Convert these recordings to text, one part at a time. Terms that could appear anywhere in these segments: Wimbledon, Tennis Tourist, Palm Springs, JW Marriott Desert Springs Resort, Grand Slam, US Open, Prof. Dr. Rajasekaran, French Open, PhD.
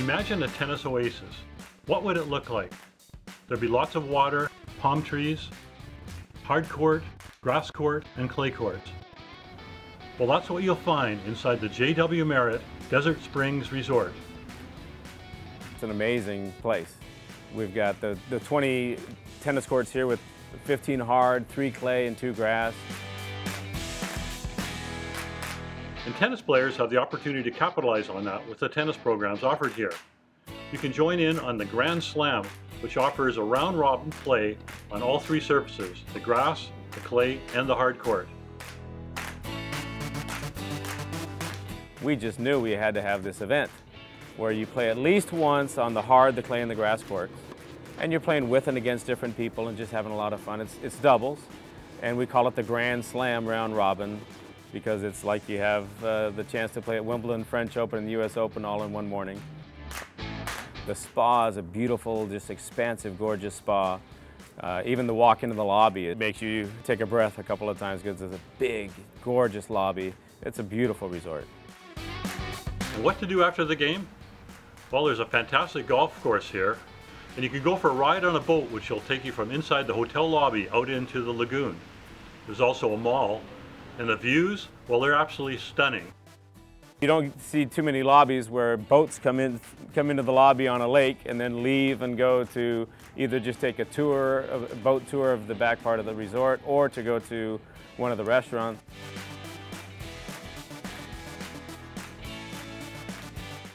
Imagine a tennis oasis. What would it look like? There'd be lots of water, palm trees, hard court, grass court, and clay courts. Well, that's what you'll find inside the JW Marriott Desert Springs Resort. It's an amazing place. We've got the 20 tennis courts here with 15 hard, 3 clay, and 2 grass. And tennis players have the opportunity to capitalize on that with the tennis programs offered here. You can join in on the Grand Slam, which offers a round-robin play on all 3 surfaces, the grass, the clay, and the hard court. We just knew we had to have this event, where you play at least once on the hard, the clay, and the grass courts. And you're playing with and against different people and just having a lot of fun. It's doubles, and we call it the Grand Slam round robin because it's like you have the chance to play at Wimbledon, French Open, and the US Open all in one morning. The spa is a beautiful, just expansive, gorgeous spa. Even the walk into the lobby, it makes you take a breath a couple of times because it's a big, gorgeous lobby. It's a beautiful resort. And what to do after the game? Well, there's a fantastic golf course here, and you can go for a ride on a boat which will take you from inside the hotel lobby out into the lagoon. There's also a mall, and the views, well, they're absolutely stunning. You don't see too many lobbies where boats come into the lobby on a lake and then leave and go to either just take a boat tour of the back part of the resort or to go to one of the restaurants.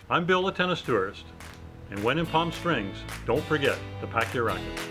I'm Bill, a tennis tourist, and when in Palm Springs, don't forget to pack your racket.